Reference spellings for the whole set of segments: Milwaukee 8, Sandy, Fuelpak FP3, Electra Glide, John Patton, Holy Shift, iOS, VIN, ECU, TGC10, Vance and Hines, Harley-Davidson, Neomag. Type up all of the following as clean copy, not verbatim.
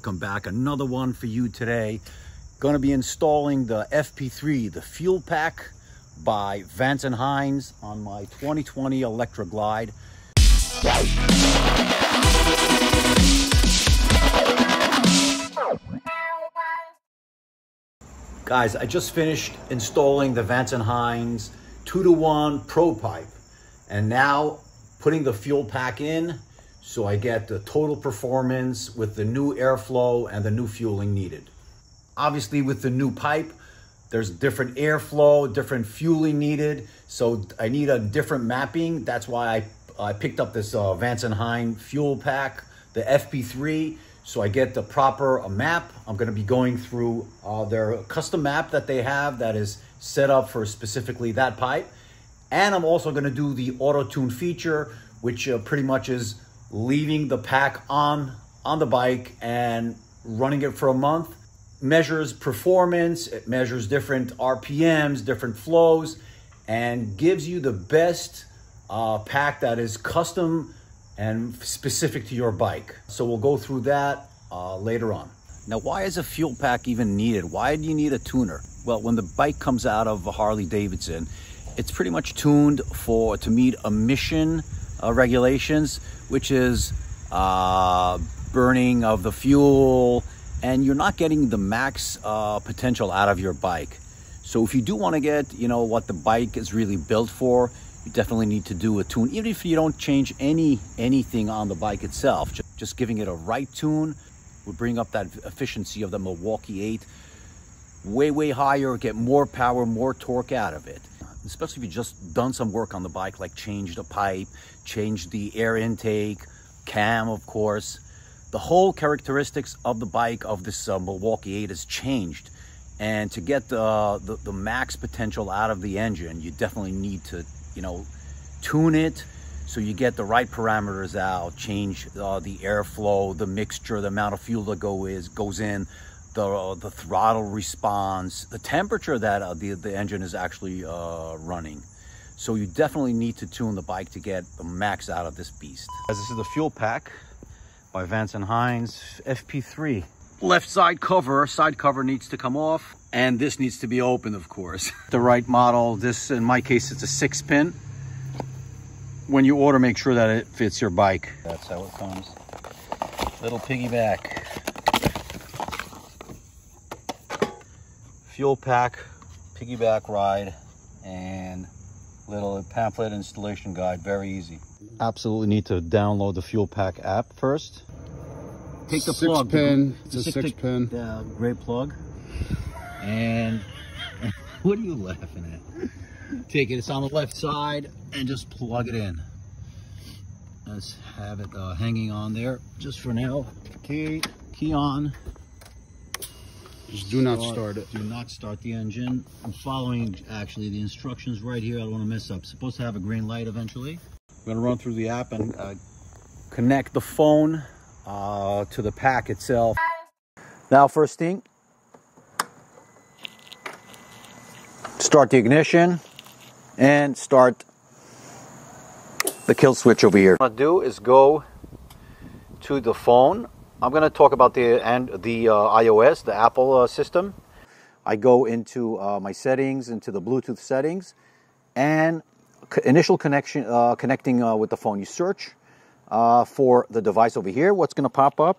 Welcome back, another one for you today. Going to be installing the FP3, the Fuelpak by Vance and Hines on my 2020 Electra Glide. Guys, I just finished installing the Vance and Hines 2-to-1 Pro Pipe and now putting the Fuelpak in. So I get the total performance with the new airflow and the new fueling needed. Obviously with the new pipe, there's different airflow, different fueling needed. So I need a different mapping. That's why I picked up this Vance and Hines Fuelpak, the FP3. So I get the proper map. I'm gonna be going through their custom map that they have that is set up for specifically that pipe. And I'm also gonna do the auto-tune feature, which pretty much is leaving the pack on the bike and running it for a month. Measures performance, it measures different RPMs, different flows, and gives you the best pack that is custom and specific to your bike. So we'll go through that later on. Now, why is a Fuelpak even needed? Why do you need a tuner? Well, when the bike comes out of a Harley-Davidson, it's pretty much tuned to meet emission regulations, which is burning of the fuel, and you're not getting the max potential out of your bike. So if you do want to get, you know, what the bike is really built for, you definitely need to do a tune, even if you don't change anything on the bike itself. Just giving it a right tune would bring up that efficiency of the Milwaukee 8 way higher, get more power, more torque out of it. Especially if you've just done some work on the bike, like change the pipe, change the air intake, cam, of course. The whole characteristics of the bike of this Milwaukee 8 has changed. And to get the max potential out of the engine, you definitely need to, you know, tune it so you get the right parameters out, change the airflow, the mixture, the amount of fuel that goes in, the throttle response, the temperature that the engine is actually running. So you definitely need to tune the bike to get the max out of this beast. As this is the Fuelpak by Vance and Hines FP3. Left side cover needs to come off, and this needs to be open, of course. The right model, this in my case, it's a 6-pin. When you order, make sure that it fits your bike. That's how it comes. Little piggyback. Fuelpak piggyback ride and little pamphlet installation guide, very easy. Absolutely need to download the Fuelpak app first. Take the plug. It's a six pin. Yeah, great plug. And what are you laughing at? Take it, it's on the left side and just plug it in. Let's have it hanging on there just for now. Key on. Just do not start it. Do not start the engine. I'm following, actually, the instructions right here. I don't want to mess up. Supposed to have a green light eventually. I'm going to run through the app and connect the phone to the pack itself. Now, first thing, start the ignition and start the kill switch over here. What I'm going to do is go to the phone. I'm going to talk about the iOS, the Apple system. I go into my settings, into the Bluetooth settings, and initial connection, connecting with the phone. You search for the device over here. What's going to pop up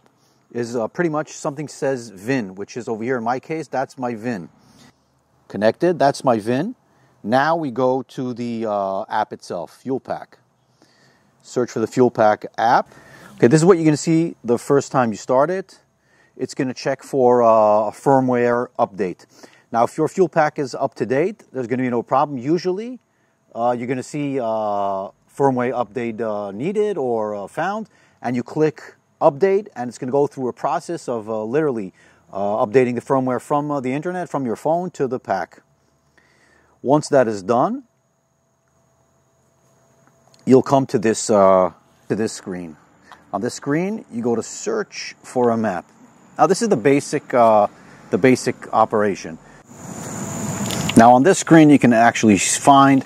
is pretty much something says VIN, which is over here in my case. That's my VIN. Connected, that's my VIN. Now we go to the app itself, Fuelpak. Search for the Fuelpak app. Okay, this is what you're going to see the first time you start it. It's going to check for a firmware update. Now, if your Fuelpak is up to date, there's going to be no problem. Usually, you're going to see firmware update needed or found, and you click update, and it's going to go through a process of literally updating the firmware from the internet, from your phone to the pack. Once that is done, you'll come to this screen. On this screen, you go to search for a map. Now, this is the basic operation. Now, on this screen, you can actually find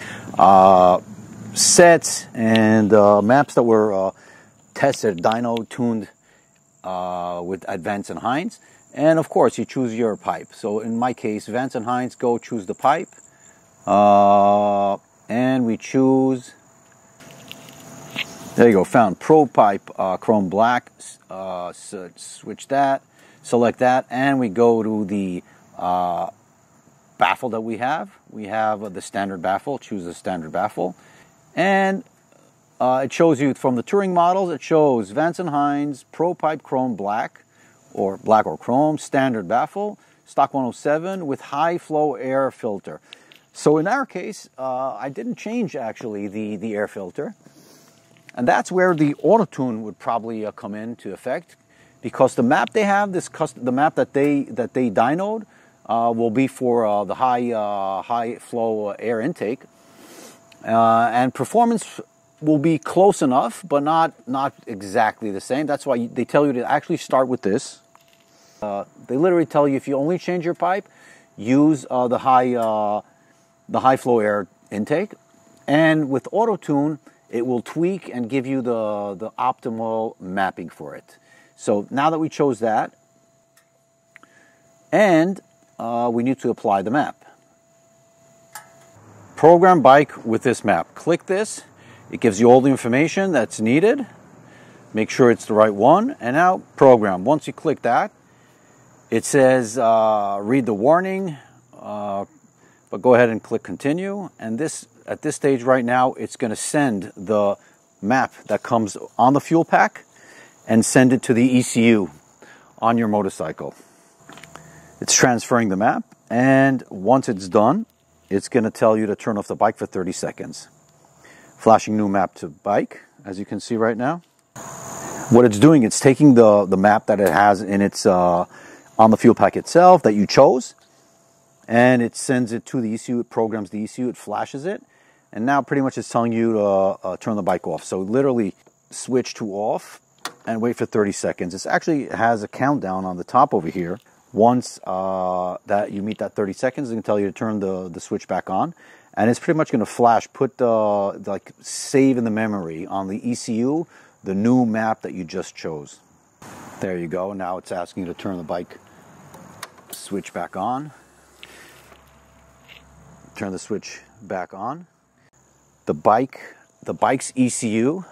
sets and maps that were tested, dyno tuned at Vance and Hines. And of course, you choose your pipe. So in my case, Vance and Hines, go choose the pipe. And we choose, there you go, found Pro Pipe Chrome Black. So switch that, select that, and we go to the baffle that we have. We have the standard baffle, choose the standard baffle. And it shows you from the touring models, it shows Vance and Hines Pro Pipe Chrome Black, or black or chrome, standard baffle, stock 107 with high flow air filter. So in our case, I didn't change actually the air filter. And that's where the auto-tune would probably come into effect, because the map they have, this custom, the map that they dynoed will be for the high flow air intake, and performance will be close enough, but not exactly the same. That's why they tell you to actually start with this. They literally tell you if you only change your pipe, use the high flow air intake, and with auto tune, it will tweak and give you the optimal mapping for it. So now that we chose that, and we need to apply the map. Program bike with this map. Click this. It gives you all the information that's needed. Make sure it's the right one. And now program. Once you click that, it says read the warning, but go ahead and click continue. And this, at this stage right now, it's going to send the map that comes on the fuel pack and send it to the ECU on your motorcycle. It's transferring the map, and once it's done, it's going to tell you to turn off the bike for 30 seconds. Flashing new map to bike, as you can see right now. What it's doing, it's taking the map that it has in its on the fuel pack itself that you chose, and it sends it to the ECU. It programs the ECU, it flashes it. And now pretty much it's telling you to turn the bike off. So literally switch to off and wait for 30 seconds. It actually has a countdown on the top over here. Once that you meet that 30 seconds, it's going to tell you to turn the switch back on. And it's pretty much going to flash, put like save in the memory on the ECU, the new map that you just chose. There you go. Now it's asking you to turn the bike switch back on. Turn the switch back on. The bike's ECU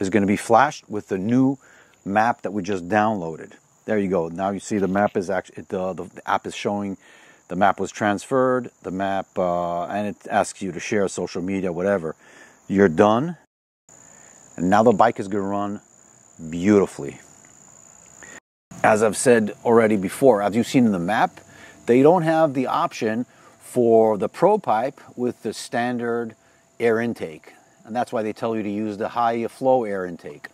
is going to be flashed with the new map that we just downloaded. There you go. Now you see the map is actually, the app is showing the map was transferred, the map, and it asks you to share social media, whatever. You're done. And now the bike is going to run beautifully. As I've said already before, as you've seen in the map, they don't have the option for the Pro Pipe with the standard air intake, and that's why they tell you to use the high flow air intake.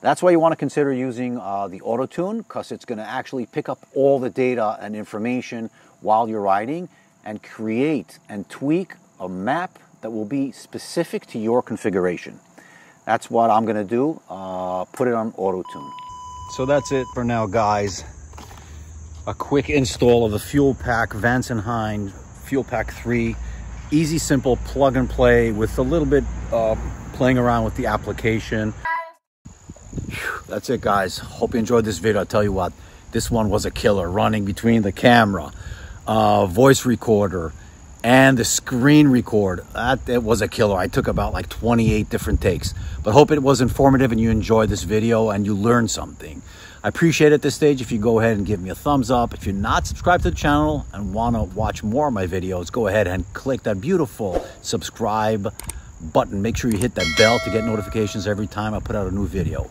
That's why you want to consider using the auto tune, because it's going to actually pick up all the data and information while you're riding and create and tweak a map that will be specific to your configuration. That's what I'm going to do, put it on auto tune. So that's it for now, guys. A quick install of the Fuel Pak Vance and Hines Fuel Pak 3. Easy, simple, plug and play with a little bit playing around with the application. Whew, that's it, guys. Hope you enjoyed this video. I tell you what, this one was a killer. Running between the camera, voice recorder, and the screen record. That was a killer. I took about like 28 different takes. But hope it was informative and you enjoyed this video and you learned something. I appreciate at this stage if you go ahead and give me a thumbs up. If you're not subscribed to the channel and want to watch more of my videos, go ahead and click that beautiful subscribe button. Make sure you hit that bell to get notifications every time I put out a new video.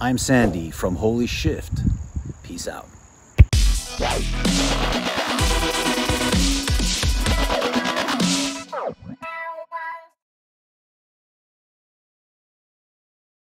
I'm Sandy from Holy Shift. Peace out.